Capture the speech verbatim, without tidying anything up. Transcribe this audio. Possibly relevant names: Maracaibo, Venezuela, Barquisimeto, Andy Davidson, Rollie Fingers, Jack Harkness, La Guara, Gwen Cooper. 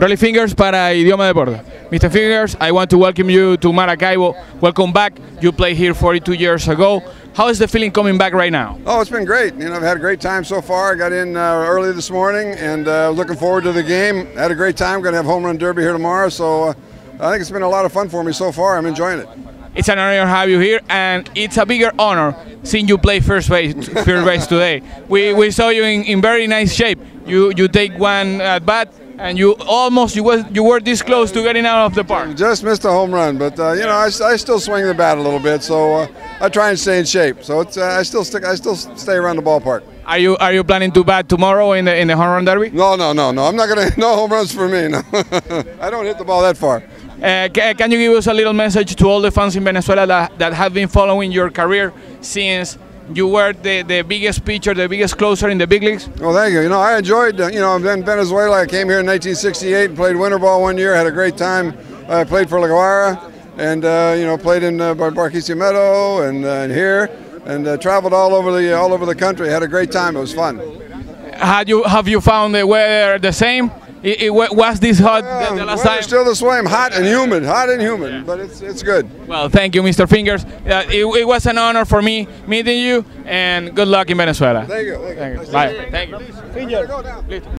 Rollie Fingers para Idioma Deporte. Mister Fingers, I want to welcome you to Maracaibo. Welcome back. You played here forty-two years ago. How is the feeling coming back right now? Oh, it's been great. You know, I've had a great time so far. I got in uh, early this morning and uh, looking forward to the game. Had a great time. Going to have home run derby here tomorrow. So uh, I think it's been a lot of fun for me so far. I'm enjoying it. It's an honor to have you here, and it's a bigger honor seeing you play first base, first base today. We, we saw you in, in very nice shape. You you take one at bat, and you almost you was you were this close to getting out of the park. Just missed a home run, but uh, you know I, I still swing the bat a little bit, so uh, I try and stay in shape. So it's uh, I still stick I still stay around the ballpark. Are you are you planning to bat tomorrow in the in the home run derby? No no no no I'm not gonna no home runs for me. No. I don't hit the ball that far. Uh, can you give us a little message to all the fans in Venezuela that, that have been following your career since you were the, the biggest pitcher, the biggest closer in the big leagues? Well, thank you. You know, I enjoyed, uh, you know, I've been in Venezuela. I came here in nineteen sixty-eight and played winter ball one year. Had a great time. I uh, played for La Guara and, uh, you know, played in uh, Barquisimeto and, uh, and here and uh, traveled all over, the, all over the country. Had a great time. It was fun. Had you, have you found the weather the same? It, it was this hot uh, the last time? Still the same, hot and humid, hot and humid, yeah. But it's, it's good. Well, thank you, Mister Fingers. Uh, it, it was an honor for me meeting you, and good luck in Venezuela. Thank you. Thank you. Thank you. Bye. Thank you. Fingers.